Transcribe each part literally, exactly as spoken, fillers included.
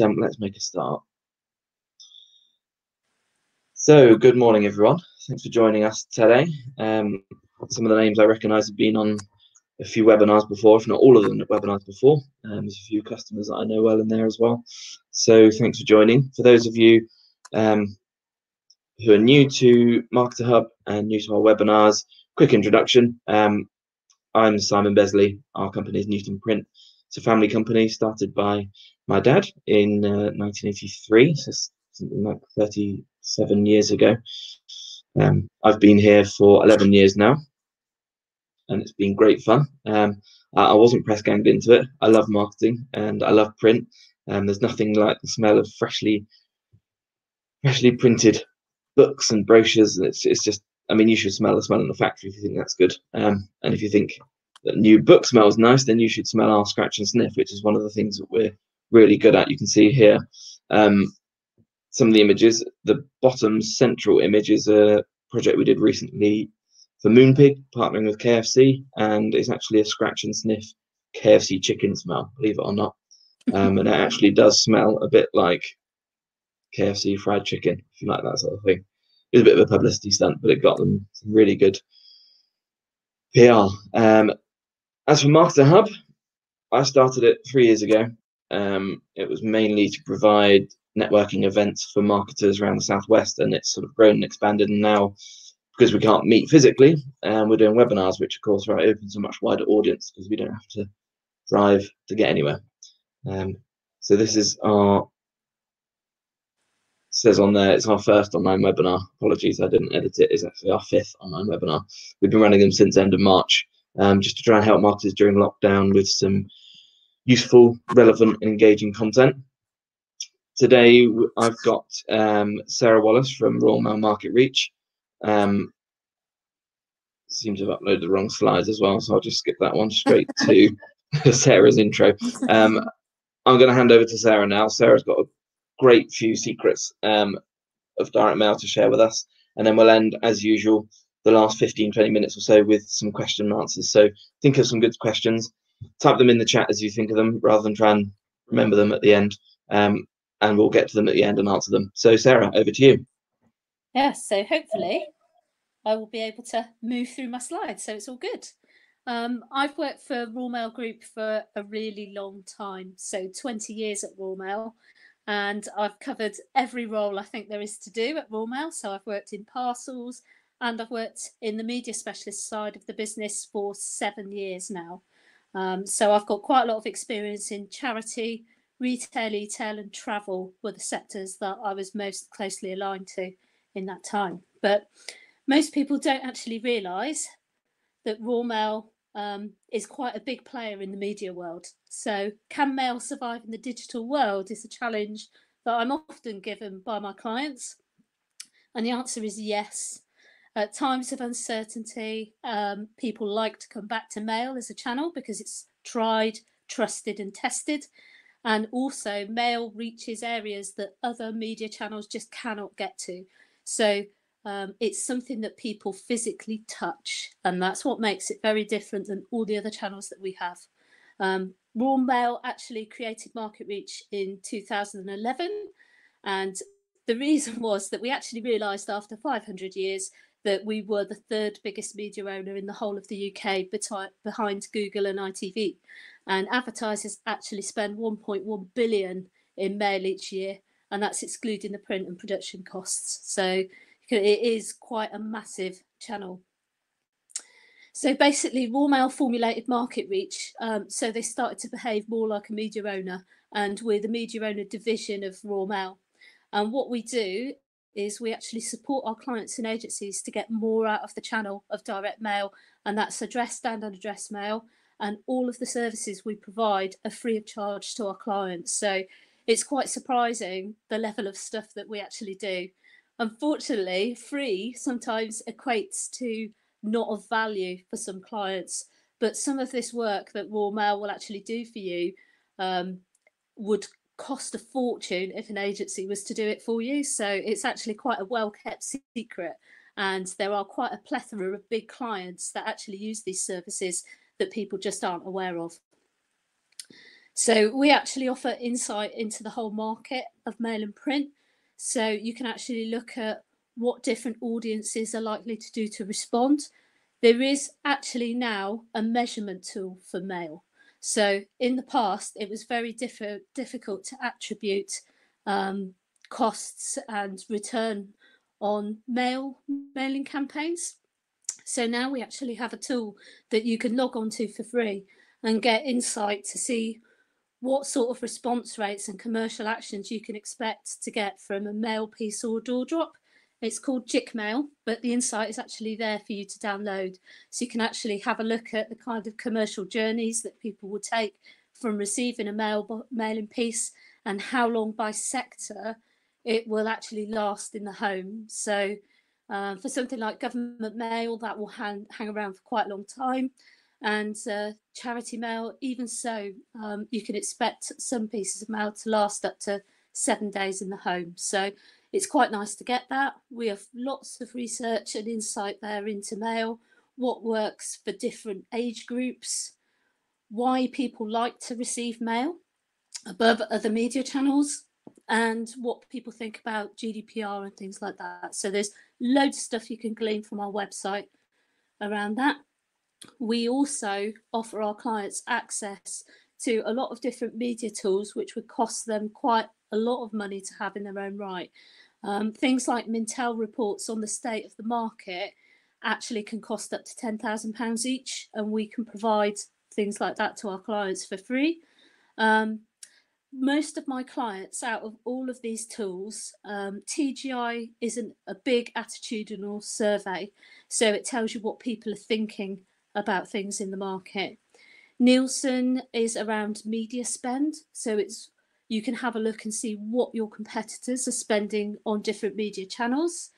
um, let's make a start. So, good morning, everyone. Thanks for joining us today. Um, some of the names I recognise have been on a few webinars before, if not all of them webinars before. Um, there's a few customers that I know well in there as well. So, thanks for joining. For those of you um, who are new to Marketer Hub and new to our webinars, quick introduction. Um, I'm Simon Besley. Our company is Newton Print. It's a family company started by my dad in uh, nineteen eighty-three, so something like thirty-seven years ago. Um, I've been here for eleven years now, and it's been great fun. Um, I, I wasn't press ganged into it. I love marketing and I love print. Um, there's nothing like the smell of freshly, freshly printed books and brochures. It's, it's just, I mean, you should smell the smell in the factory if you think that's good. Um, and if you think that new book smells nice, then you should smell our scratch and sniff, which is one of the things that we're really good at. You can see here um, some of the images. The bottom central image is a project we did recently for Moonpig, partnering with K F C, and it's actually a scratch and sniff K F C chicken smell, believe it or not. Um, and it actually does smell a bit like K F C fried chicken, if you like that sort of thing. It was a bit of a publicity stunt, but it got them some really good P R. Um, as for Marketer Hub, I started it three years ago. Um, it was mainly to provide networking events for marketers around the Southwest, and it's sort of grown and expanded. And now, because we can't meet physically, um, we're doing webinars, which of course right, opens a much wider audience because we don't have to drive to get anywhere. Um, so this is our, says on there, it's our first online webinar. Apologies, I didn't edit it. It's actually our fifth online webinar. We've been running them since end of March, um, just to try and help marketers during lockdown with some useful, relevant, and engaging content. Today, I've got um, Sarah Wallis from Royal Mail Market Reach. Um, seems to have uploaded the wrong slides as well, so I'll just skip that one straight to Sarah's intro. Um, I'm going to hand over to Sarah now. Sarah's got a great few secrets um, of direct mail to share with us, and then we'll end, as usual, the last fifteen, twenty minutes or so with some question and answers. So think of some good questions, type them in the chat as you think of them, rather than try and remember them at the end, um, and we'll get to them at the end and answer them. So Sarah, over to you. Yes, yeah, so hopefully I will be able to move through my slides, so it's all good. Um, I've worked for Royal Mail Group for a really long time, so twenty years at Royal Mail, and I've covered every role I think there is to do at Royal Mail. So I've worked in parcels, and I've worked in the media specialist side of the business for seven years now. Um, so I've got quite a lot of experience in charity, retail, e-tail and travel were the sectors that I was most closely aligned to in that time. But most people don't actually realise that Royal Mail um, is quite a big player in the media world. So can mail survive in the digital world is a challenge that I'm often given by my clients. And the answer is yes. At times of uncertainty, um, people like to come back to mail as a channel because it's tried, trusted and tested. And also mail reaches areas that other media channels just cannot get to. So um, it's something that people physically touch. And that's what makes it very different than all the other channels that we have. Um, Royal Mail actually created Market Reach in two thousand eleven. And the reason was that we actually realised after five hundred years that we were the third biggest media owner in the whole of the U K behind Google and I T V. And advertisers actually spend one point one billion in mail each year, and that's excluding the print and production costs. So it is quite a massive channel. So basically, Royal Mail formulated Market Reach, um, so they started to behave more like a media owner, and we're the media owner division of Royal Mail. And what we do is we actually support our clients and agencies to get more out of the channel of direct mail, and that's addressed and unaddressed mail, and all of the services we provide are free of charge to our clients. So it's quite surprising the level of stuff that we actually do. Unfortunately, free sometimes equates to not of value for some clients, but some of this work that Royal Mail will actually do for you um, would cost a fortune if an agency was to do it for you. So it's actually quite a well-kept secret, and there are quite a plethora of big clients that actually use these services that people just aren't aware of. So we actually offer insight into the whole market of mail and print. So you can actually look at what different audiences are likely to do to respond. There is actually now a measurement tool for mail. So in the past, it was very diff difficult to attribute um, costs and return on mail mailing campaigns. So now we actually have a tool that you can log on to for free and get insight to see what sort of response rates and commercial actions you can expect to get from a mail piece or door drop. It's called JICMAIL, but the insight is actually there for you to download. So you can actually have a look at the kind of commercial journeys that people will take from receiving a mail mailing piece and how long by sector it will actually last in the home. So uh, for something like government mail, that will hang, hang around for quite a long time. And uh, charity mail, even so, um, you can expect some pieces of mail to last up to seven days in the home. So it's quite nice to get that. We have lots of research and insight there into mail, what works for different age groups, why people like to receive mail above other media channels, and what people think about G D P R and things like that. So there's loads of stuff you can glean from our website around that. We also offer our clients access to a lot of different media tools, which would cost them quite a lot of money to have in their own right. Um, things like Mintel reports on the state of the market actually can cost up to ten thousand pounds each, and we can provide things like that to our clients for free. Um, most of my clients, out of all of these tools, um, T G I isn't a big attitudinal survey, so it tells you what people are thinking about things in the market. Nielsen is around media spend, so it's you can have a look and see what your competitors are spending on different media channels.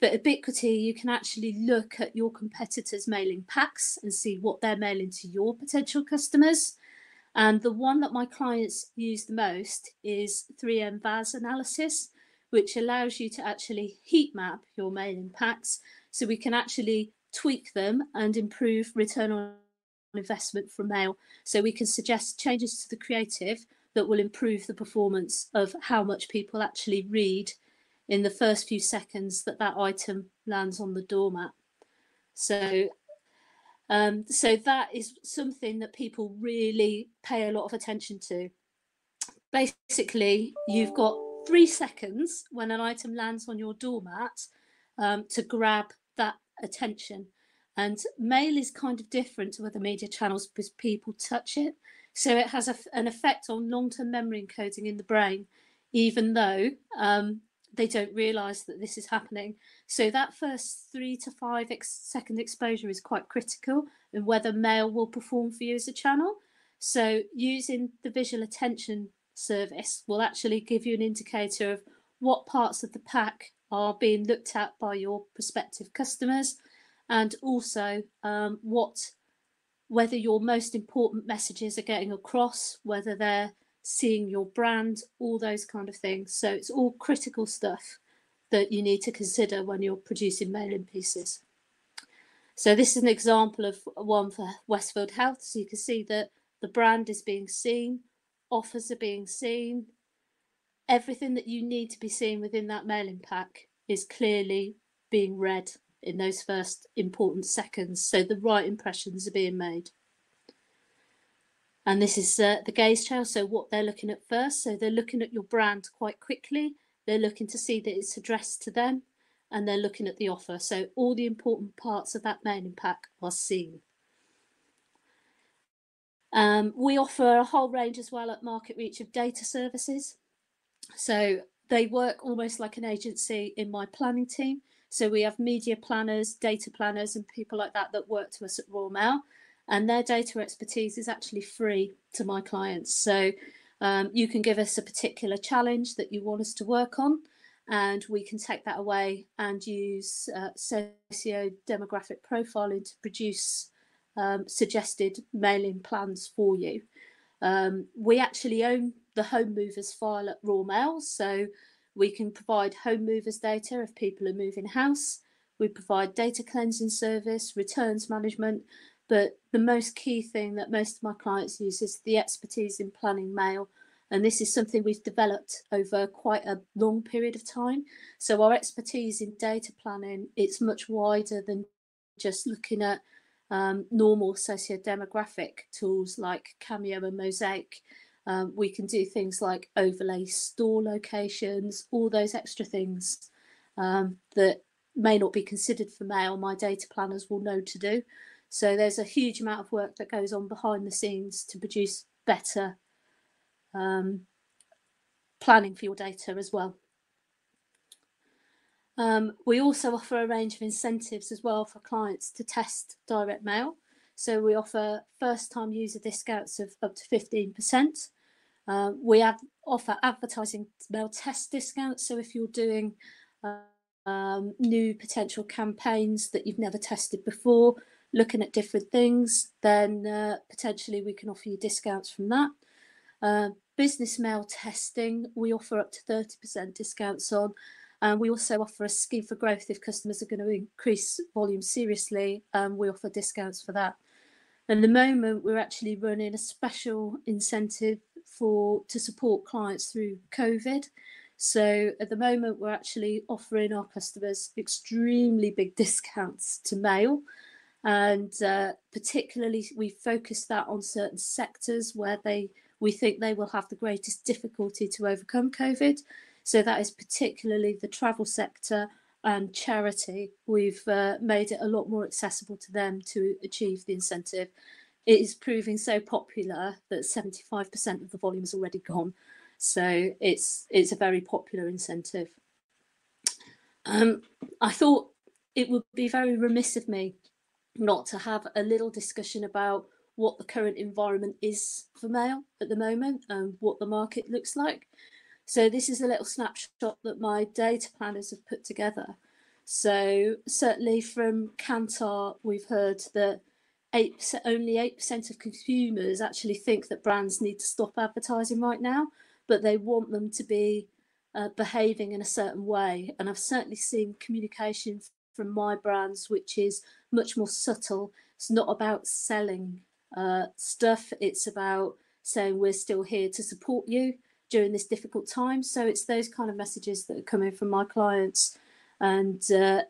But Ubiquity, you can actually look at your competitors' mailing packs and see what they're mailing to your potential customers. And the one that my clients use the most is three M V A S analysis, which allows you to actually heat map your mailing packs, so we can actually tweak them and improve return on investment from mail. So we can suggest changes to the creative that will improve the performance of how much people actually read in the first few seconds that that item lands on the doormat. So, um, so that is something that people really pay a lot of attention to. Basically, you've got three seconds when an item lands on your doormat um, to grab that attention. And mail is kind of different to other media channels because people touch it. So it has a, an effect on long-term memory encoding in the brain, even though um, they don't realise that this is happening. So that first three to five ex second exposure is quite critical in whether mail will perform for you as a channel. So using the visual attention service will actually give you an indicator of what parts of the pack are being looked at by your prospective customers, and also um, what whether your most important messages are getting across, whether they're seeing your brand, all those kind of things. So it's all critical stuff that you need to consider when you're producing mailing pieces. So this is an example of one for Westfield Health. So you can see that the brand is being seen, offers are being seen, everything that you need to be seen within that mailing pack is clearly being read in those first important seconds, so the right impressions are being made. And this is uh, the gaze trail, so what they're looking at first. So they're looking at your brand quite quickly, they're looking to see that it's addressed to them, and they're looking at the offer. So all the important parts of that mailing pack are seen. Um, we offer a whole range as well at Market Reach of data services. So they work almost like an agency in my planning team. So we have media planners, data planners, and people like that that work to us at Royal Mail, and their data expertise is actually free to my clients. So um, you can give us a particular challenge that you want us to work on, and we can take that away and use uh, socio-demographic profiling to produce um, suggested mailing plans for you. Um, we actually own the home movers file at Royal Mail, so we can provide home movers data if people are moving house. We provide data cleansing service, returns management, But the most key thing that most of my clients use is the expertise in planning mail. And this is something we've developed over quite a long period of time. So our expertise in data planning, it's much wider than just looking at um, normal socio-demographic tools like Cameo and Mosaic. Um, we can do things like overlay store locations, all those extra things um, that may not be considered for mail, my data planners will know to do. So there's a huge amount of work that goes on behind the scenes to produce better um, planning for your data as well. Um, we also offer a range of incentives as well for clients to test direct mail. So we offer first-time user discounts of up to fifteen percent. Uh, we have, offer advertising mail test discounts. So if you're doing uh, um, new potential campaigns that you've never tested before, looking at different things, then uh, potentially we can offer you discounts from that. Uh, business mail testing, we offer up to thirty percent discounts on. And we also offer a scheme for growth if customers are going to increase volume seriously. Um, we offer discounts for that. At the moment, we're actually running a special incentive for to support clients through COVID. So at the moment, we're actually offering our customers extremely big discounts to mail. And uh, particularly, we focus that on certain sectors where they we think they will have the greatest difficulty to overcome COVID. So that is particularly the travel sector and charity. We've uh, made it a lot more accessible to them to achieve the incentive. It is proving so popular that seventy-five percent of the volume is already gone. So it's it's a very popular incentive. Um, I thought it would be very remiss of me not to have a little discussion about what the current environment is for mail at the moment and what the market looks like. So this is a little snapshot that my data planners have put together. So certainly from Kantar, we've heard that eight percent, only eight percent of consumers actually think that brands need to stop advertising right now, but they want them to be uh, behaving in a certain way. And I've certainly seen communication from my brands, which is much more subtle. It's not about selling uh, stuff. It's about saying we're still here to support you during this difficult time. So it's those kind of messages that are coming from my clients and uh,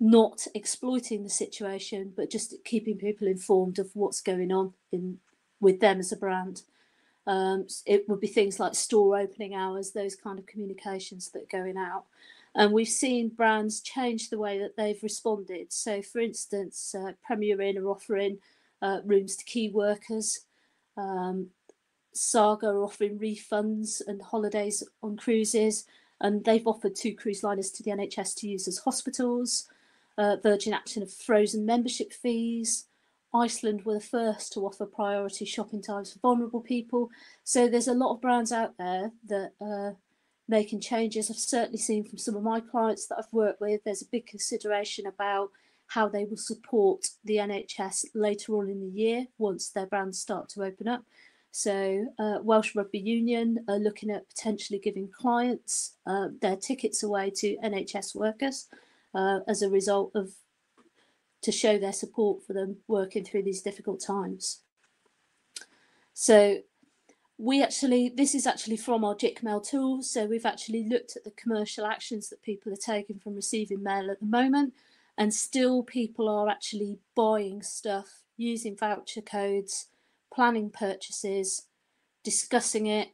not exploiting the situation, but just keeping people informed of what's going on in with them as a brand. Um, it would be things like store opening hours, those kind of communications that are going out. And we've seen brands change the way that they've responded. So for instance, uh, Premier Inn are offering uh, rooms to key workers. Um, Saga are offering refunds and holidays on cruises, and they've offered two cruise liners to the N H S to use as hospitals. Uh, Virgin Action have frozen membership fees. Iceland were the first to offer priority shopping times for vulnerable people. So there's a lot of brands out there that are making changes. I've certainly seen from some of my clients that I've worked with, there's a big consideration about how they will support the N H S later on in the year once their brands start to open up. So uh, Welsh Rugby Union are looking at potentially giving clients uh, their tickets away to N H S workers uh, as a result of, to show their support for them working through these difficult times. So we actually, this is actually from our JICMAIL tool. So we've actually looked at the commercial actions that people are taking from receiving mail at the moment, and still people are actually buying stuff, using voucher codes, planning purchases, discussing it,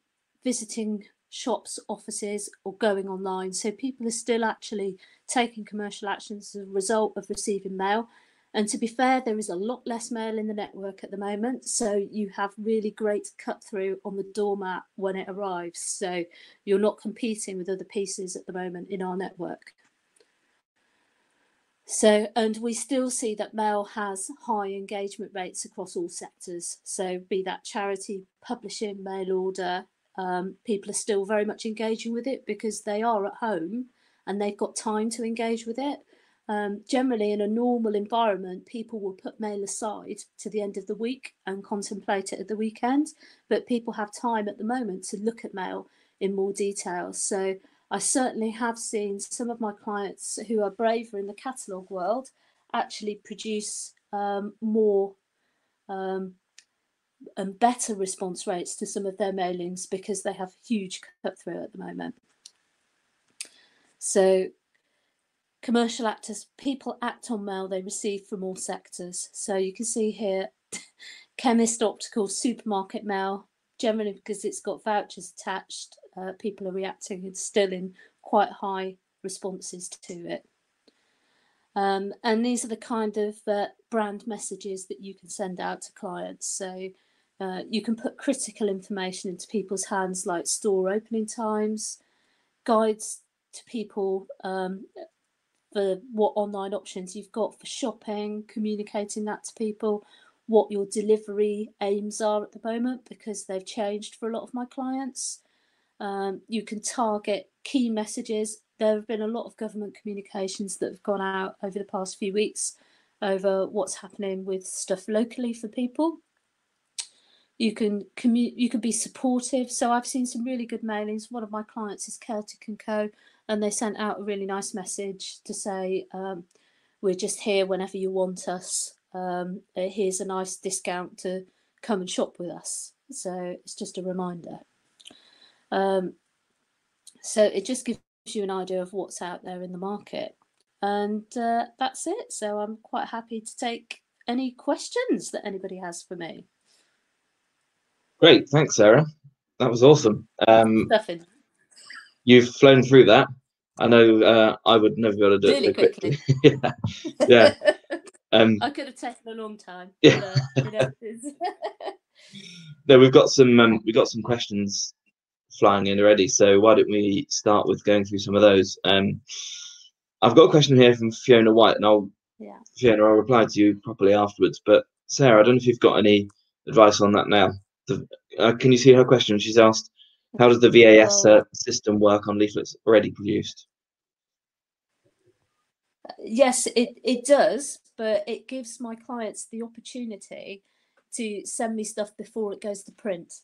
visiting shops, offices, or going online. So people are still actually taking commercial actions as a result of receiving mail. And to be fair, there is a lot less mail in the network at the moment. So you have really great cut through on the doormat when it arrives. So you're not competing with other pieces at the moment in our network. So, and we still see that mail has high engagement rates across all sectors. So be that charity, publishing, mail order, um, people are still very much engaging with it because they are at home and they've got time to engage with it. Um, generally, in a normal environment, people will put mail aside to the end of the week and contemplate it at the weekend. But people have time at the moment to look at mail in more detail. So I certainly have seen some of my clients who are braver in the catalogue world actually produce um, more um, and better response rates to some of their mailings because they have huge cut through at the moment. So commercial actors, people act on mail they receive from all sectors. So you can see here, chemist, optical, supermarket mail, generally because it's got vouchers attached, uh, people are reacting and still in quite high responses to it. Um, and these are the kind of uh, brand messages that you can send out to clients. So uh, you can put critical information into people's hands, like store opening times, guides to people um, for what online options you've got for shopping, communicating that to people, what your delivery aims are at the moment, because they've changed for a lot of my clients. Um, you can target key messages. There have been a lot of government communications that have gone out over the past few weeks over what's happening with stuff locally for people. You can commu- you can be supportive. So I've seen some really good mailings. One of my clients is Celtic and Co, and they sent out a really nice message to say, um, we're just here whenever you want us. Um, here's a nice discount to come and shop with us. So it's just a reminder. Um, so it just gives you an idea of what's out there in the market, and uh, that's it. So I'm quite happy to take any questions that anybody has for me. Great, thanks Sarah, that was awesome. Um Perfect. You've flown through that. I know uh, I would never be able to do really it so quickly, quickly. yeah, yeah. um I could have taken a long time, yeah. But, uh, you know, it's... no, we've got some um, we've got some questions flying in already, so why don't we start with going through some of those. um I've got a question here from Fiona White, and I'll yeah Fiona I'll reply to you properly afterwards, but Sarah, I don't know if you've got any advice on that now. The, uh, can you see her question? She's asked, how does the V A S uh, system work on leaflets already produced? Yes, it it does, but it gives my clients the opportunity to send me stuff before it goes to print.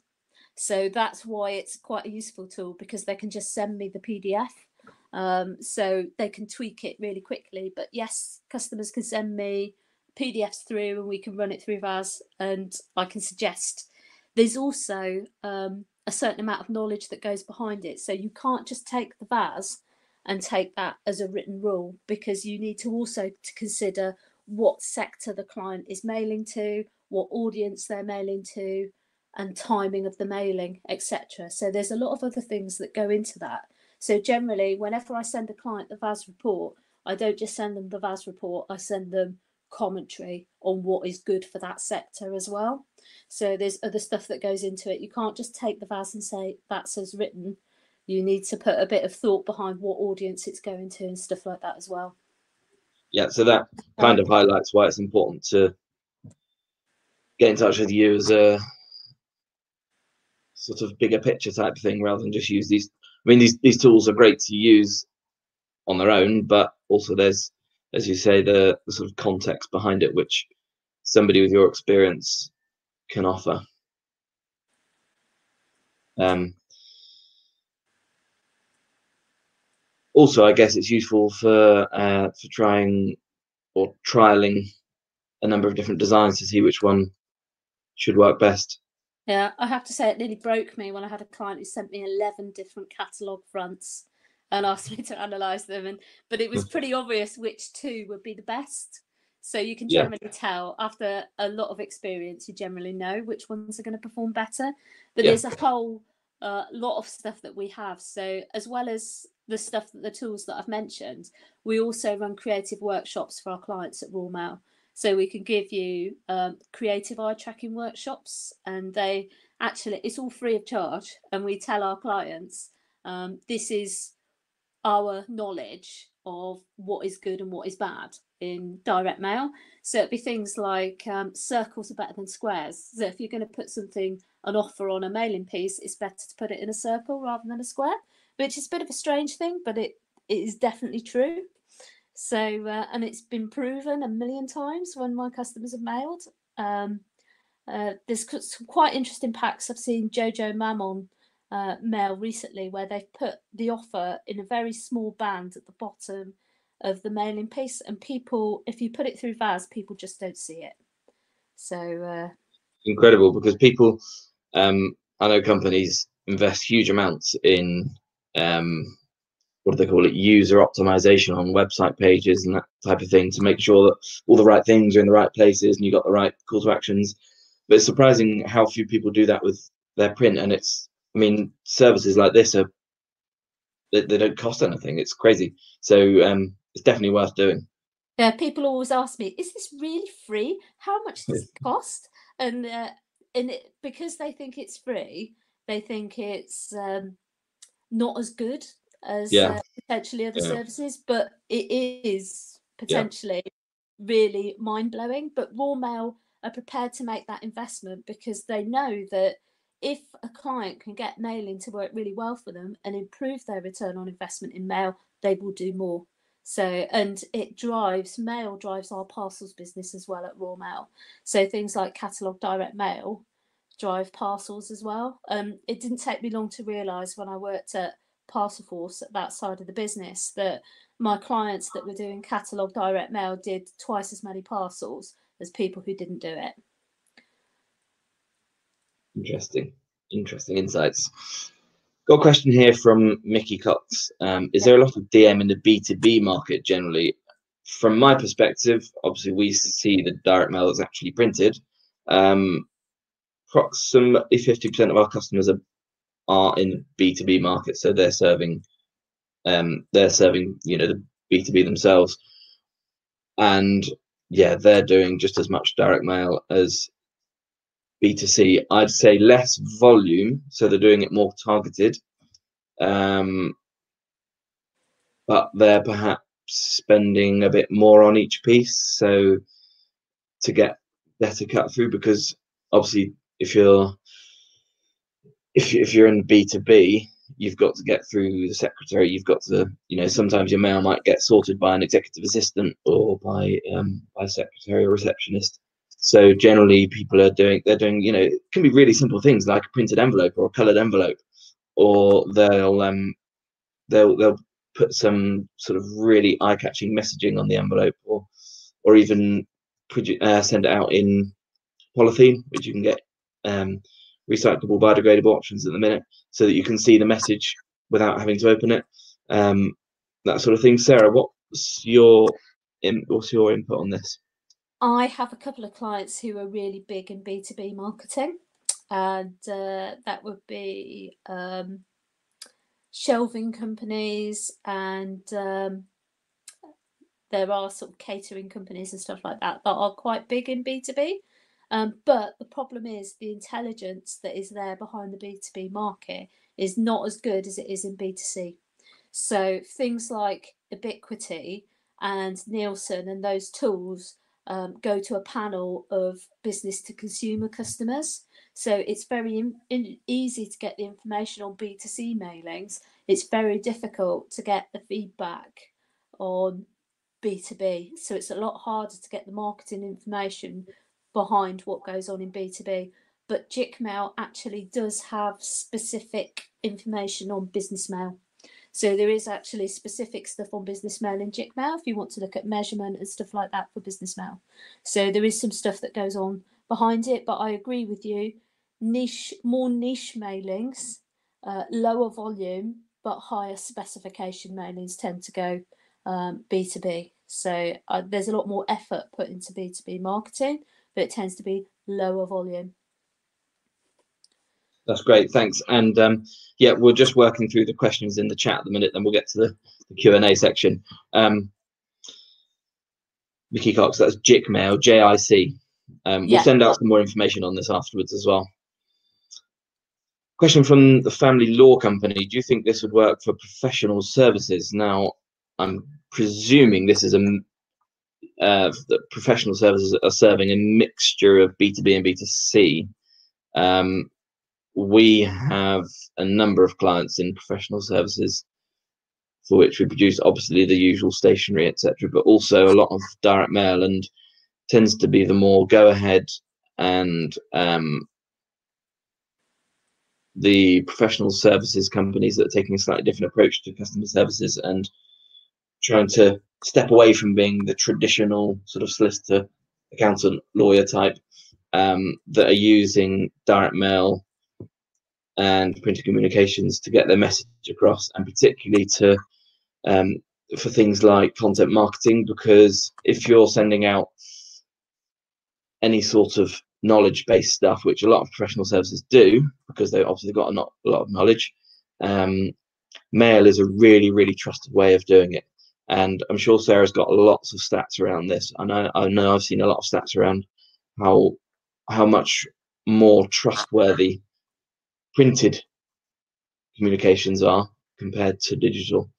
So that's why it's quite a useful tool, because they can just send me the P D F. Um, so they can tweak it really quickly. But yes, customers can send me P D Fs through and we can run it through V A S, and I can suggest. There's also um, a certain amount of knowledge that goes behind it. So you can't just take the V A S and take that as a written rule, because you need to also to consider what sector the client is mailing to, what audience they're mailing to, and timing of the mailing, et cetera. So there's a lot of other things that go into that. So generally, whenever I send a client the V A S report, I don't just send them the V A S report, I send them commentary on what is good for that sector as well. So there's other stuff that goes into it. You can't just take the V A S and say that's as written. You need to put a bit of thought behind what audience it's going to and stuff like that as well. Yeah, so that kind of highlights why it's important to get in touch with you as a sort of bigger picture type thing, rather than just use these. I mean, these these tools are great to use on their own, but also there's, as you say, the, the sort of context behind it, which somebody with your experience can offer. Um, also, I guess it's useful for uh, for trying or trialing a number of different designs to see which one should work best. Yeah, I have to say it nearly broke me when I had a client who sent me eleven different catalogue fronts and asked me to analyse them. And but it was pretty obvious which two would be the best. So you can generally yeah. tell after a lot of experience, you generally know which ones are going to perform better. But yeah. there's a whole uh, lot of stuff that we have. So as well as the stuff, that the tools that I've mentioned, we also run creative workshops for our clients at Royal Mail. So we can give you um, creative eye tracking workshops, and they actually, it's all free of charge. And we tell our clients, um, this is our knowledge of what is good and what is bad in direct mail. So it'd be things like um, circles are better than squares. So if you're going to put something, an offer on a mailing piece, it's better to put it in a circle rather than a square, which is a bit of a strange thing, but it, it is definitely true. So, uh, and it's been proven a million times when my customers have mailed. Um, uh, there's some quite interesting packs. I've seen Jojo Mammon uh, mail recently, where they've put the offer in a very small band at the bottom of the mailing piece, and people, if you put it through V A S, people just don't see it. So uh, incredible, because people, um, I know companies invest huge amounts in um, what do they call it, user optimization on website pages and that type of thing, to make sure that all the right things are in the right places and you got the right call to actions. But it's surprising how few people do that with their print. And it's, I mean, services like this are, they, they don't cost anything. It's crazy. So um, it's definitely worth doing. Yeah, people always ask me, is this really free? How much does it cost? And uh, and it, because they think it's free, they think it's um, not as good as yeah. uh, potentially other yeah. services, but it is potentially yeah. really mind-blowing. But Royal Mail are prepared to make that investment because they know that if a client can get mailing to work really well for them and improve their return on investment in mail, they will do more. So, and it drives, mail drives our parcels business as well at Royal Mail. So things like catalogue direct mail drive parcels as well. Um, it didn't take me long to realise when I worked at Parcel Force at that side of the business that my clients that were doing catalogue direct mail did twice as many parcels as people who didn't do it. Interesting, interesting insights. Got a question here from Mickey Cox. Um, is there a lot of D M in the B two B market generally? From my perspective, obviously we see the direct mail that's actually printed. Um, approximately fifty percent of our customers are, are in B two B market, so they're serving, um, they're serving, you know, the B two B themselves, and yeah, they're doing just as much direct mail as B two C. I'd say less volume, so they're doing it more targeted, um, but they're perhaps spending a bit more on each piece, so to get better cut through. Because obviously, if you're if if you're in B two B, you've got to get through the secretary. You've got to, you know, sometimes your mail might get sorted by an executive assistant or by um, by secretary or receptionist. So generally, people are doing, they're doing, you know, it can be really simple things like a printed envelope or a coloured envelope, or they'll um, they'll they'll put some sort of really eye-catching messaging on the envelope, or or even uh, send it out in polythene, which you can get um, recyclable, biodegradable options at the minute, so that you can see the message without having to open it. Um, that sort of thing. Sarah, what's your in, what's your input on this? I have a couple of clients who are really big in B two B marketing, and uh, that would be um, shelving companies, and um, there are sort of catering companies and stuff like that that are quite big in B two B. Um, but the problem is the intelligence that is there behind the B two B market is not as good as it is in B two C. So things like Ubiquity and Nielsen and those tools Um, go to a panel of business to consumer customers. So it's very in, in, easy to get the information on B two C mailings. It's very difficult to get the feedback on B two B. So it's a lot harder to get the marketing information behind what goes on in B two B. But JICMAIL actually does have specific information on business mail. So there is actually specific stuff on business mail in JICMAIL if you want to look at measurement and stuff like that for business mail. So there is some stuff that goes on behind it, but I agree with you, niche, more niche mailings, uh, lower volume, but higher specification mailings tend to go um, B two B. So uh, there's a lot more effort put into B two B marketing, but it tends to be lower volume. That's great, thanks. And um, yeah, we're just working through the questions in the chat at the minute, then we'll get to the, the Q and A section. Um, Mickey Cox, that's JICMAIL, J I C. Um, yeah. We'll send out some more information on this afterwards as well. Question from the Family Law Company. Do you think this would work for professional services? Now, I'm presuming this is a, uh, that professional services are serving a mixture of B two B and B two C. Um, We have a number of clients in professional services for which we produce obviously the usual stationery, et cetera, but also a lot of direct mail, and tends to be the more go ahead, and um, the professional services companies that are taking a slightly different approach to customer services and trying to step away from being the traditional sort of solicitor, accountant, lawyer type, um, that are using direct mail and printed communications to get their message across, and particularly to um, for things like content marketing, because if you're sending out any sort of knowledge-based stuff, which a lot of professional services do, because they obviously got a lot of knowledge, um, mail is a really, really trusted way of doing it. And I'm sure Sarah's got lots of stats around this. I know, I know I've seen a lot of stats around how how much more trustworthy printed communications are compared to digital.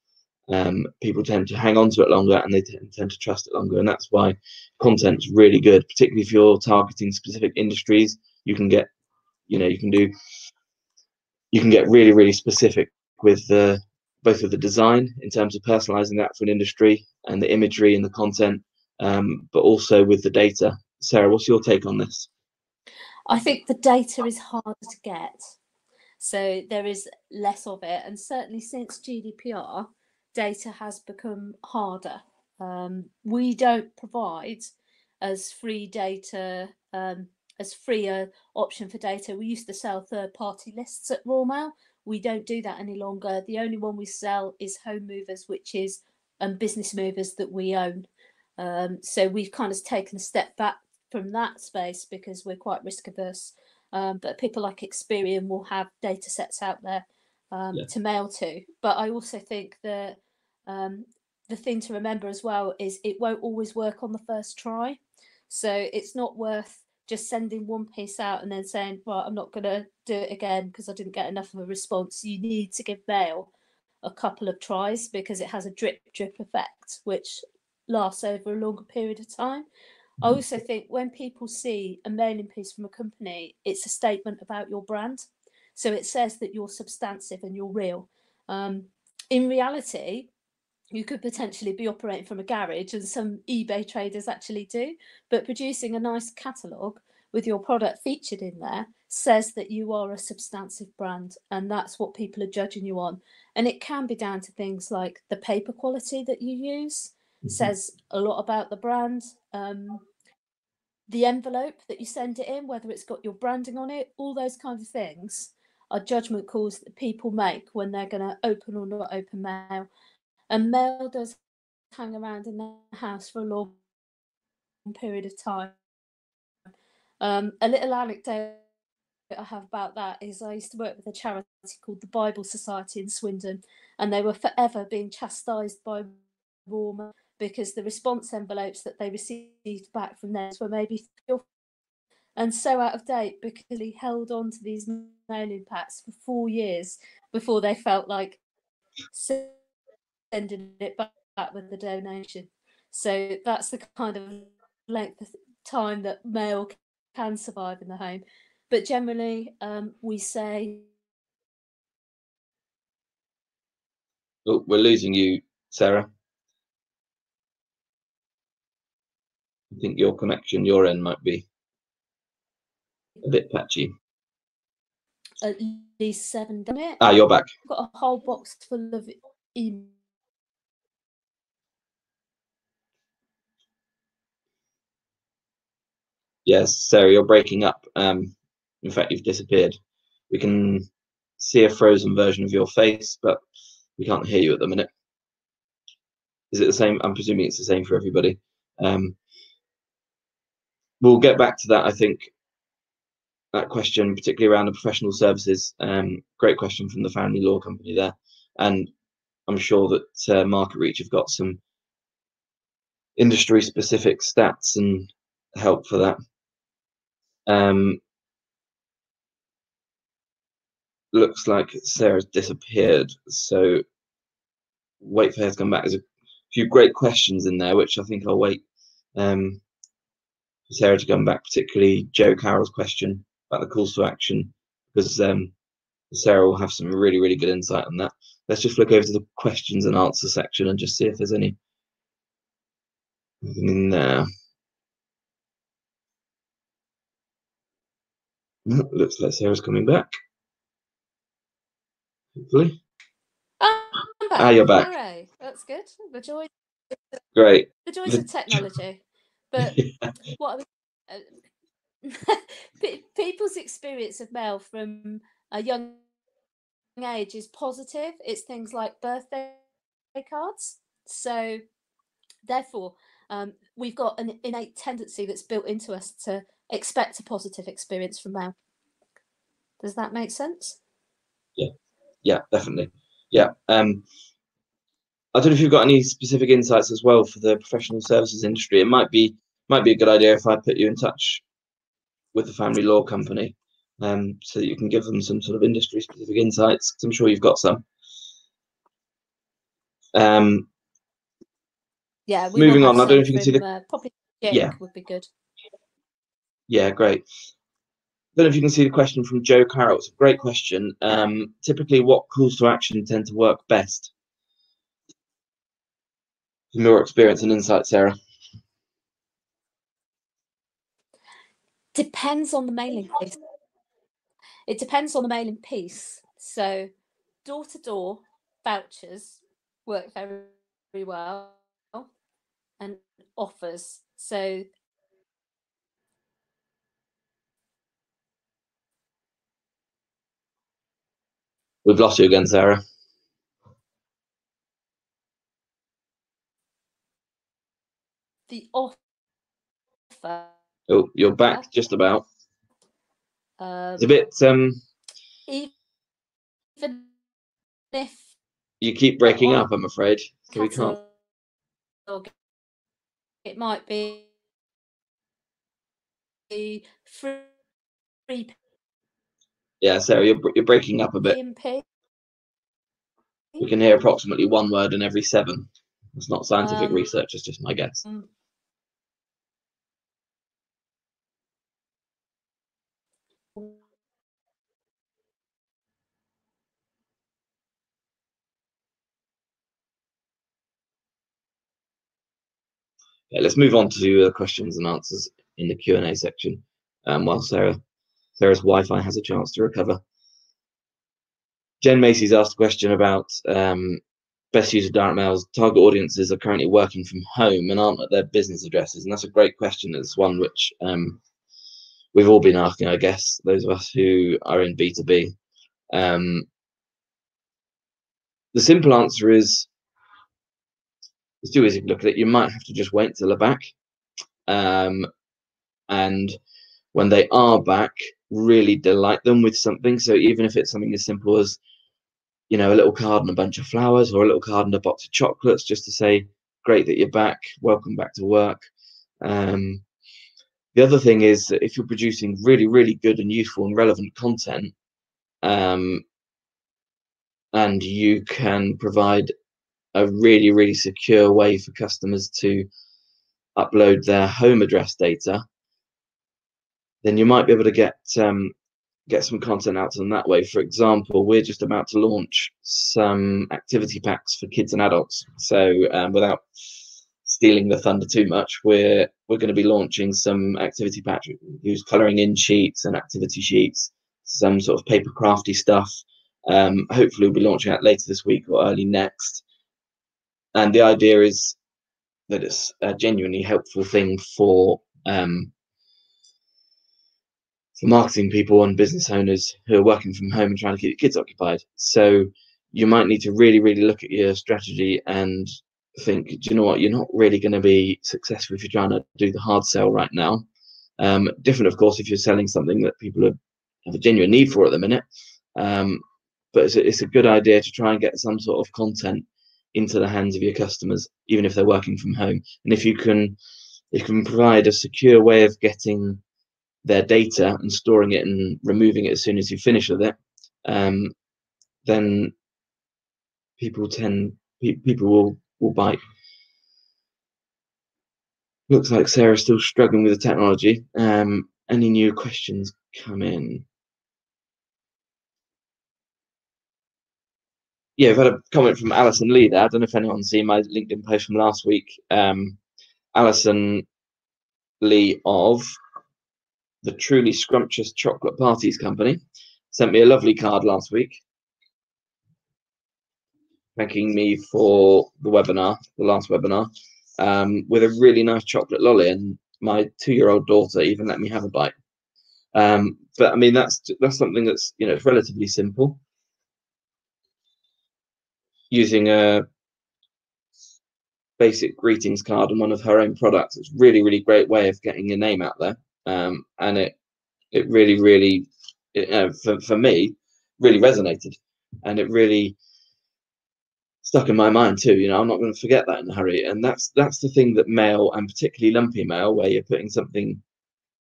Um, people tend to hang on to it longer, and they tend to trust it longer. And that's why content's really good, particularly if you're targeting specific industries. You can get, you know, you can do, you can get really, really specific with the, both of the design in terms of personalizing that for an industry and the imagery and the content, um, but also with the data. Sarah, what's your take on this? I think the data is harder to get, so there is less of it. And certainly since G D P R, data has become harder. Um, we don't provide as free data, um, as free an option for data. We used to sell third-party lists at Royal Mail. We don't do that any longer. The only one we sell is home movers, which is um, business movers that we own. Um, so we've kind of taken a step back from that space because we're quite risk averse. Um, but people like Experian will have data sets out there um, yeah. to mail to. But I also think that um, the thing to remember as well is it won't always work on the first try. So it's not worth just sending one piece out and then saying, well, I'm not going to do it again because I didn't get enough of a response. You need to give mail a couple of tries because it has a drip drip effect, which lasts over a longer period of time. Mm-hmm. I also think when people see a mailing piece from a company, it's a statement about your brand. So it says that you're substantive and you're real. Um, in reality, you could potentially be operating from a garage, and some eBay traders actually do, but producing a nice catalogue with your product featured in there says that you are a substantive brand, and that's what people are judging you on. And it can be down to things like the paper quality that you use, mm-hmm. says a lot about the brand, um, the envelope that you send it in, whether it's got your branding on it, all those kinds of things are judgment calls that people make when they're going to open or not open mail. And mail does hang around in the house for a long period of time. Um, a little anecdote I have about that is I used to work with a charity called the Bible Society in Swindon, and they were forever being chastised by Royal Mail because the response envelopes that they received back from them were maybe three or four, and so out of date, because they held on to these mailing packs for four years before they felt like so sending it back with the donation. So that's the kind of length of time that mail can survive in the home. But generally, um, we say... Oh, we're losing you, Sarah. I think your connection, your end, might be a bit patchy. At least seven days. Ah, you're back. I've got a whole box full of emails. Yes, Sarah, you're breaking up. Um, in fact, you've disappeared. We can see a frozen version of your face, but we can't hear you at the minute. Is it the same? I'm presuming it's the same for everybody. Um, we'll get back to that, I think, that question, particularly around the professional services. Um, great question from the family law company there. And I'm sure that uh, Market Reach have got some industry-specific stats and help for that. Um, looks like Sarah's disappeared, so wait for her to come back. There's a few great questions in there, which I think I'll wait um, for Sarah to come back, particularly Joe Carroll's question about the calls to action, because um, Sarah will have some really, really good insight on that. Let's just look over to the questions and answer section and just see if there's any anything in there. Looks like Sarah's coming back. Hopefully. Oh, I'm back. Ah, you're back. Hooray. That's good. The joy Great. The joys of technology. But yeah. what are we, uh, people's experience of mail from a young age is positive. It's things like birthday cards. So therefore, um, we've got an innate tendency that's built into us to expect a positive experience from mail. Does that make sense? Yeah, yeah, definitely. Yeah. Um, I don't know if you've got any specific insights as well for the professional services industry. It might be might be a good idea if I put you in touch with the family law company, um, so that you can give them some sort of industry specific insights, because I'm sure you've got some. Um, yeah. Moving on, I don't know if you can see the uh, probably yeah would be good. Yeah, great. I don't know if you can see the question from Joe Carroll. It's a great question. Um, typically, what calls to action tend to work best? From your experience and insight, Sarah. Depends on the mailing piece. It depends on the mailing piece. So door-to-door vouchers work very, very well, and offers. So we've lost you again, Sarah. The offer. Oh, you're back just about. Um, it's a bit. Um, even if you keep breaking up, I'm afraid, so we can't. It might be free. Yeah, Sarah, you're you're breaking up a bit. We can hear approximately one word in every seven. It's not scientific um, research; it's just my guess. Yeah, let's move on to uh, questions and answers in the Q and A section, um, while Sarah. Sarah's Wi-Fi has a chance to recover. Jen Macy's asked a question about um, best use of direct mails. Target audiences are currently working from home and aren't at their business addresses, and that's a great question. It's one which um, we've all been asking, I guess, those of us who are in B two B. Um, the simple answer is, it's too easy to look at it. You might have to just wait till they're back, um, and when they are back, really delight them with something. So even if it's something as simple as, you know, a little card and a bunch of flowers, or a little card and a box of chocolates, just to say, great that you're back, welcome back to work. Um, the other thing is that if you're producing really, really good and useful and relevant content, um, and you can provide a really, really secure way for customers to upload their home address data, then you might be able to get um, get some content out to them that way. For example, we're just about to launch some activity packs for kids and adults. So um, without stealing the thunder too much, we're we're going to be launching some activity packs, use colouring in sheets and activity sheets, some sort of paper crafty stuff. Um, hopefully, we'll be launching that later this week or early next. And the idea is that it's a genuinely helpful thing for um, marketing people and business owners who are working from home and trying to keep your kids occupied. So you might need to really, really look at your strategy and think, do you know what, you're not really going to be successful if you're trying to do the hard sell right now. Um, different, of course, if you're selling something that people have, have a genuine need for at the minute. Um, but it's a, it's a good idea to try and get some sort of content into the hands of your customers, even if they're working from home. And if you can, you can provide a secure way of getting their data and storing it and removing it as soon as you finish with it, um, then people tend pe people will will bite. Looks like Sarah's still struggling with the technology. Um, any new questions come in? Yeah, I've had a comment from Alison Lee there. I don't know if anyone's seen my LinkedIn post from last week. Um, Alison Lee of the Truly Scrumptious Chocolate Parties Company sent me a lovely card last week. thanking me for the webinar, the last webinar, um, with a really nice chocolate lolly, and my two-year-old daughter even let me have a bite. Um, but I mean, that's that's something that's, you know, it's relatively simple. Using a basic greetings card and one of her own products, it's really, really great way of getting your name out there, um, and it it really, really, it, uh, for for me, really resonated, and it really stuck in my mind too. You know, I'm not going to forget that in a hurry. And that's that's the thing that mail, and particularly lumpy mail, where you're putting something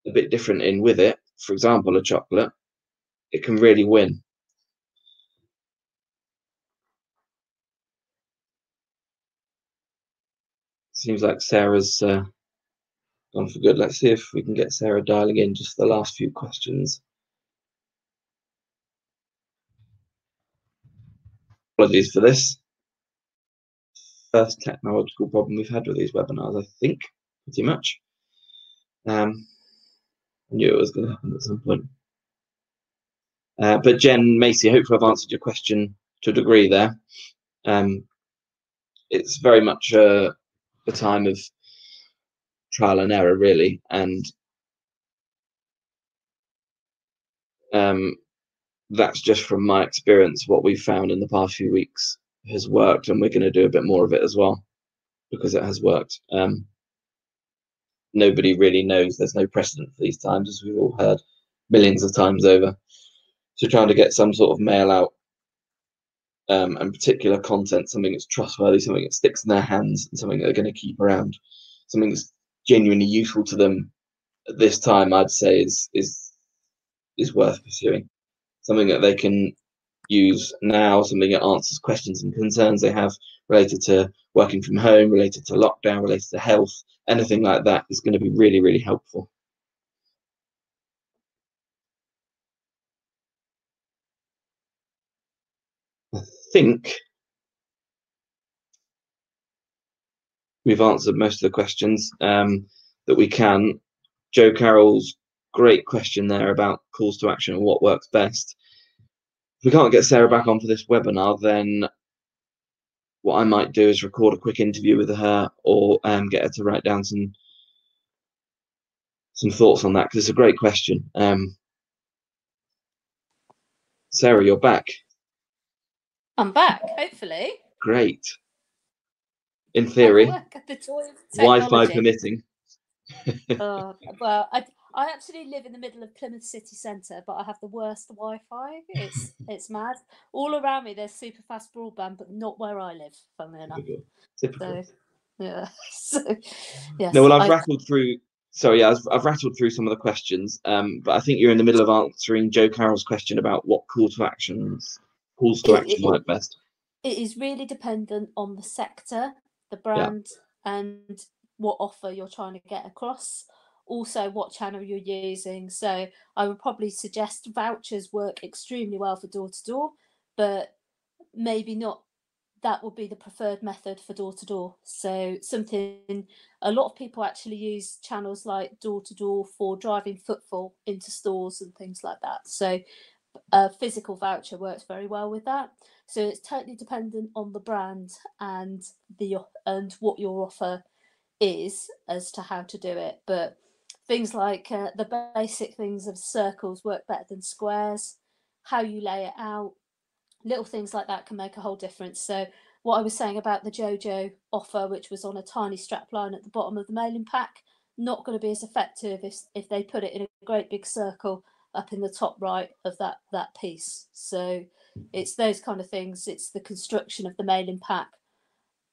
a bit different in with it, for example, a chocolate, it can really win. Seems like Sarah's uh, gone for good. Let's see if we can get Sarah dialing in just the last few questions. Apologies for this. First technological problem we've had with these webinars, I think, pretty much. Um, I knew it was going to happen at some point. Uh, but Jen Macy, hopefully I've answered your question to a degree there. Um, it's very much a, a time of trial and error, really, and um, that's just from my experience. What we've found in the past few weeks has worked, and we're going to do a bit more of it as well, because it has worked. Um, nobody really knows. There's no precedent for these times, as we've all heard millions of times over. So trying to get some sort of mail out, um, and particular content, something that's trustworthy, something that sticks in their hands, and something that they're going to keep around, something that's genuinely useful to them at this time, I'd say is is is worth pursuing. Something that they can use now, something that answers questions and concerns they have related to working from home, related to lockdown, related to health, anything like that is going to be really, really helpful. I think we've answered most of the questions um, that we can. Joe Carroll's great question there about calls to action and what works best. If we can't get Sarah back on for this webinar, then what I might do is record a quick interview with her, or um, get her to write down some some thoughts on that, because it's a great question. Um, Sarah, you're back. I'm back, hopefully. Great. In theory, the Wi-Fi permitting. Oh, well, I. I actually live in the middle of Plymouth city centre, but I have the worst Wi-Fi. It's it's mad. All around me, there's super fast broadband, but not where I live, funnily enough. Typical. So, yeah. So, yes, no, well, I've I... rattled through. Sorry, yeah, I've, I've rattled through some of the questions, um, but I think you're in the middle of answering Joe Carroll's question about what call to actions, calls to it, action it, work best. It is really dependent on the sector, the brand, yeah, and what offer you're trying to get across. Also, what channel you're using. So I would probably suggest vouchers work extremely well for door-to-door, but maybe not that would be the preferred method for door-to-door. So something, a lot of people actually use channels like door-to-door for driving footfall into stores and things like that. So a physical voucher works very well with that. So it's totally dependent on the brand and the and what your offer is as to how to do it. But things like uh, the basic things of circles work better than squares, how you lay it out, little things like that can make a whole difference. So what I was saying about the Jojo offer, which was on a tiny strap line at the bottom of the mailing pack, not going to be as effective if, if they put it in a great big circle up in the top right of that, that piece. So it's those kind of things. It's the construction of the mailing pack,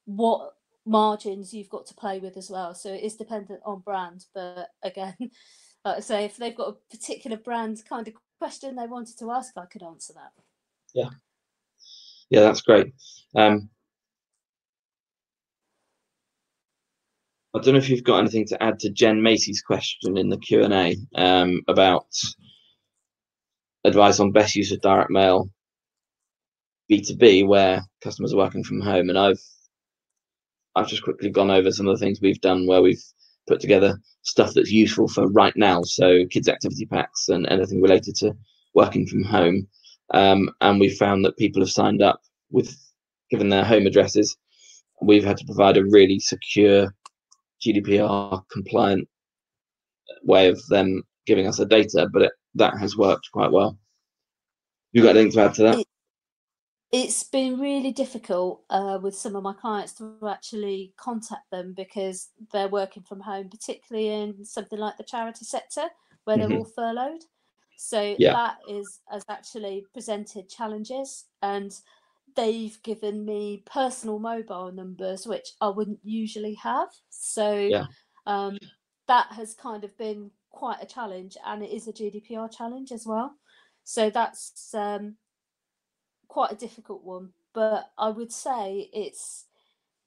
what margins you've got to play with as well. So it is dependent on brand, but again, like I say, if they've got a particular brand kind of question they wanted to ask, I could answer that. Yeah, yeah, that's great. um I don't know if you've got anything to add to Jen Macy's question in the Q and A um about advice on best use of direct mail B two B where customers are working from home, and I've I've just quickly gone over some of the things we've done where we've put together stuff that's useful for right now. So kids' activity packs and anything related to working from home. Um, and we found that people have signed up with given their home addresses. We've had to provide a really secure G D P R compliant way of them giving us the data, but it, that has worked quite well. You got anything to add to that? It, it's been really difficult uh, with some of my clients to actually contact them because they're working from home, particularly in something like the charity sector where mm-hmm. they're all furloughed. So yeah. that is has actually presented challenges, and they've given me personal mobile numbers which I wouldn't usually have. So yeah. um, that has kind of been quite a challenge, and it is a G D P R challenge as well. So that's um, quite a difficult one. But I would say it's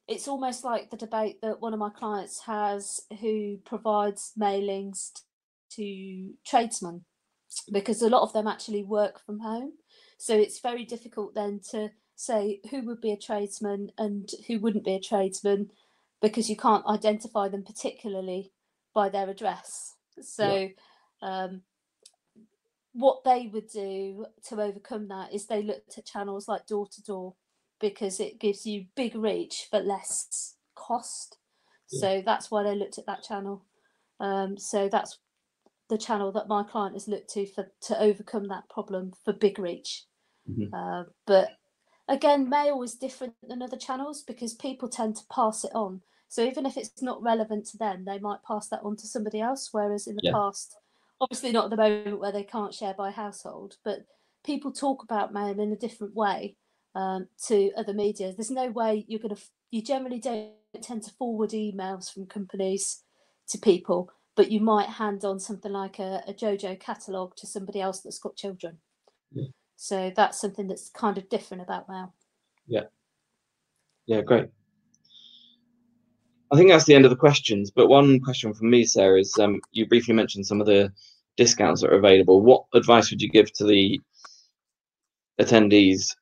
it's almost like the debate that one of my clients has who provides mailings to tradesmen, because a lot of them actually work from home. So it's very difficult then to say who would be a tradesman and who wouldn't be a tradesman, because you can't identify them particularly by their address. So yeah. um, what they would do to overcome that is they looked at channels like door to door, because it gives you big reach but less cost. Yeah. So that's why they looked at that channel. Um, so that's the channel that my client has looked to for to overcome that problem for big reach. Mm-hmm. uh, but again, mail is different than other channels because people tend to pass it on. So even if it's not relevant to them, they might pass that on to somebody else. Whereas in the yeah. past, obviously not at the moment where they can't share by household, but people talk about mail in a different way um, to other media. There's no way you're going to, you generally don't tend to forward emails from companies to people, but you might hand on something like a, a Jojo catalogue to somebody else that's got children. Yeah. So that's something that's kind of different about mail. Yeah. Yeah, great. I think that's the end of the questions, but one question from me, Sarah, is um, you briefly mentioned some of the discounts that are available. What advice would you give to the attendees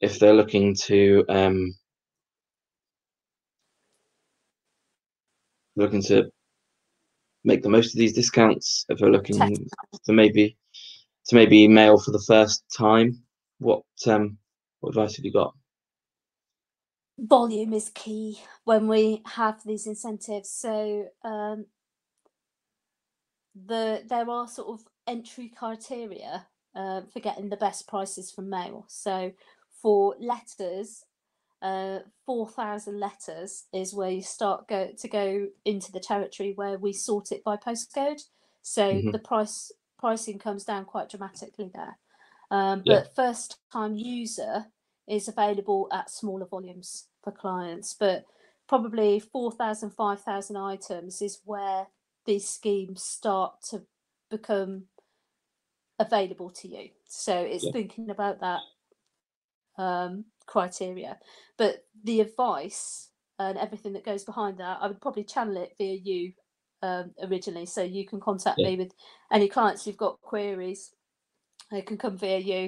if they're looking to um, looking to make the most of these discounts, if they're looking to maybe to maybe mail for the first time? What um what advice have you got? Volume is key when we have these incentives. So um the there are sort of entry criteria uh, for getting the best prices from mail. So for letters, Uh, four thousand letters is where you start go to go into the territory where we sort it by postcode. So mm-hmm. the price pricing comes down quite dramatically there. Um, yeah. But first time user is available at smaller volumes for clients, but probably four thousand, five thousand items is where these schemes start to become available to you. So it's yeah. thinking about that um criteria. But the advice and everything that goes behind that, I would probably channel it via you um, originally, so you can contact yeah. me with any clients you've got queries. They can come via you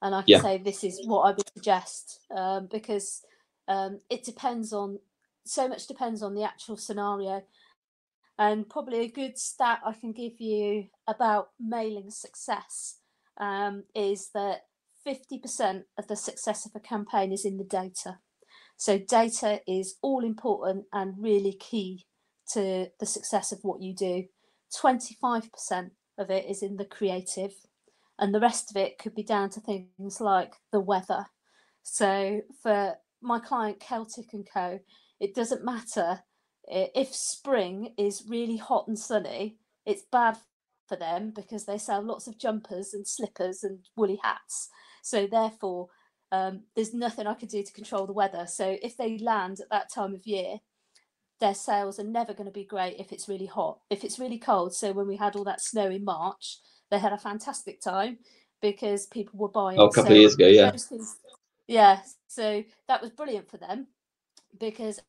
and I can yeah. say this is what I would suggest, um, because um, it depends on so much depends on the actual scenario. And probably a good stat I can give you about mailing success um, is that fifty percent of the success of a campaign is in the data. So data is all important and really key to the success of what you do. twenty-five percent of it is in the creative, and the rest of it could be down to things like the weather. So for my client Celtic and Co, it doesn't matter if spring is really hot and sunny, it's bad for them because they sell lots of jumpers and slippers and woolly hats. So therefore, um, there's nothing I could do to control the weather. So if they land at that time of year, their sales are never going to be great if it's really hot. If it's really cold, so when we had all that snow in March, they had a fantastic time because people were buying. Oh, a couple so of years ago, yeah. Things, yeah, so that was brilliant for them because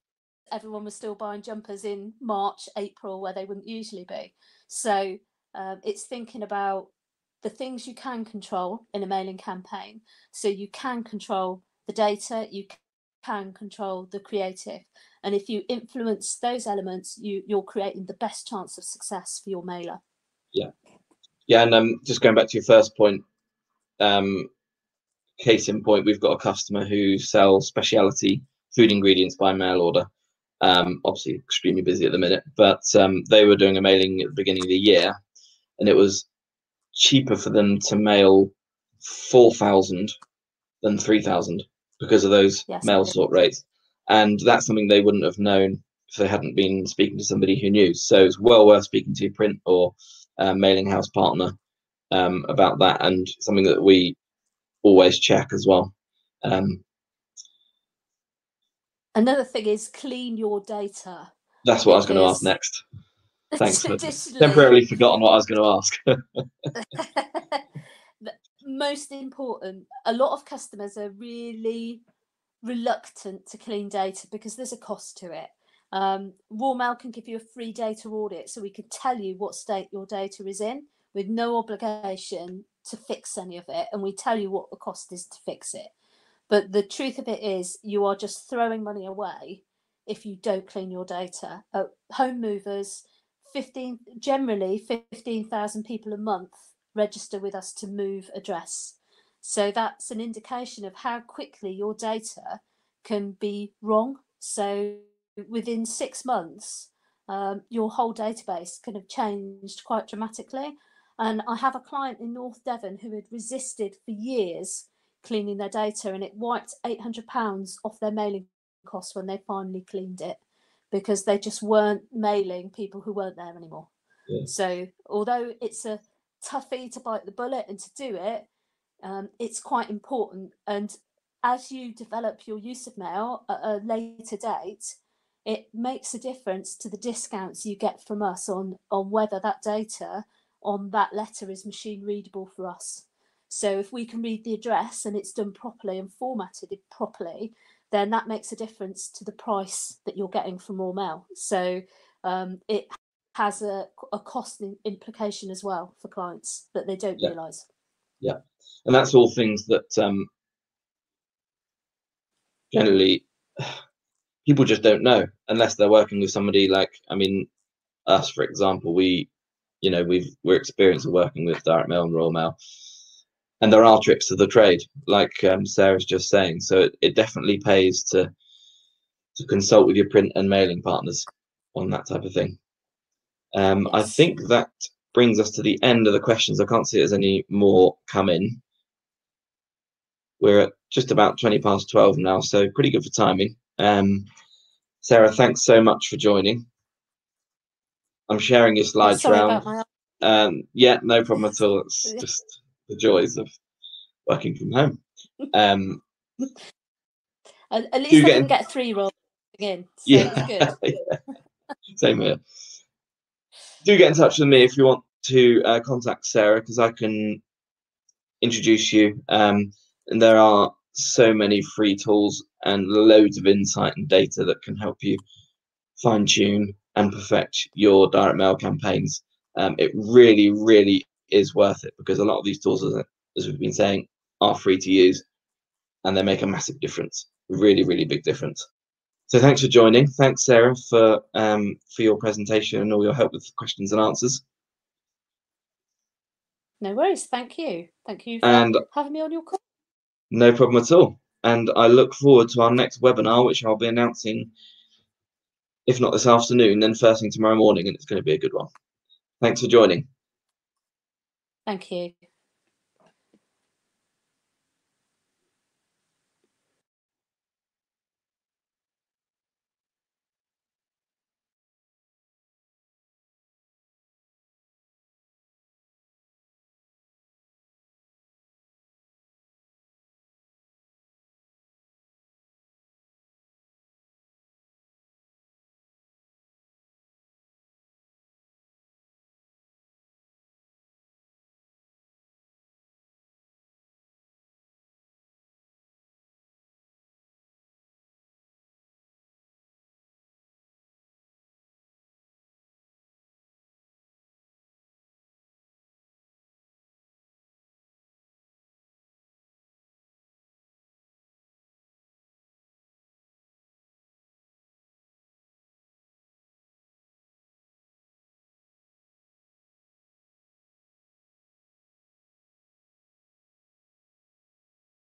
everyone was still buying jumpers in March, April, where they wouldn't usually be. So um, it's thinking about the things you can control in a mailing campaign. So you can control the data, you can control the creative. And if you influence those elements, you, you're creating the best chance of success for your mailer. Yeah. Yeah. And um, just going back to your first point, um, Case in point, we've got a customer who sells specialty food ingredients by mail order. Um, obviously extremely busy at the minute, but um, they were doing a mailing at the beginning of the year, and it was cheaper for them to mail four thousand than three thousand because of those yes, mail sort rates. And that's something they wouldn't have known if they hadn't been speaking to somebody who knew. So it's well worth speaking to your print or uh, mailing house partner um, about that, and something that we always check as well. Um, Another thing is clean your data. That's what I was going to ask next. Thanks for temporarily forgotten what I was going to ask. Most important, a lot of customers are really reluctant to clean data because there's a cost to it. Um, Royal Mail can give you a free data audit, so we can tell you what state your data is in with no obligation to fix any of it, and we tell you what the cost is to fix it. But the truth of it is, you are just throwing money away if you don't clean your data. Uh, home movers, fifteen generally fifteen thousand people a month register with us to move address. So that's an indication of how quickly your data can be wrong. So within six months, um, your whole database can have changed quite dramatically. And I have a client in North Devon who had resisted for years cleaning their data, and it wiped eight hundred pounds off their mailing costs when they finally cleaned it, because they just weren't mailing people who weren't there anymore. Yeah. So although it's a toughie to bite the bullet and to do it, um, it's quite important. And as you develop your use of mail at a later date, it makes a difference to the discounts you get from us on, on whether that data on that letter is machine readable for us. So if we can read the address and it's done properly and formatted properly, then that makes a difference to the price that you're getting from Royal Mail. So um, it has a, a cost implication as well for clients that they don't yeah. realise. Yeah, and that's all things that um, generally people just don't know unless they're working with somebody like, I mean, us, for example. We, you know, we've, we're experienced working with Direct Mail and Royal Mail. And there are tricks to the trade, like um, Sarah's just saying. So it, it definitely pays to to consult with your print and mailing partners on that type of thing. Um, yes. I think that brings us to the end of the questions. I can't see there's any more come in. We're at just about twenty past twelve now, so pretty good for timing. Um, Sarah, thanks so much for joining. I'm sharing your slides Sorry around. About my... um, yeah, no problem at all. It's just... the joys of working from home. Um, At least I can in... get three rolls again. So yeah, it's good. Yeah. Same here. Do get in touch with me if you want to uh, contact Sarah, because I can introduce you. Um, and there are so many free tools and loads of insight and data that can help you fine tune and perfect your direct mail campaigns. Um, it really, really is worth it, because a lot of these tools, as we've been saying, are free to use, and they make a massive difference, really really big difference. So thanks for joining. Thanks Sarah for um for your presentation and all your help with questions and answers. No worries. Thank you. Thank you for and having me on your call. No problem at all. And I look forward to our next webinar, which I'll be announcing if not this afternoon then first thing tomorrow morning, and it's going to be a good one. Thanks for joining. Thank you.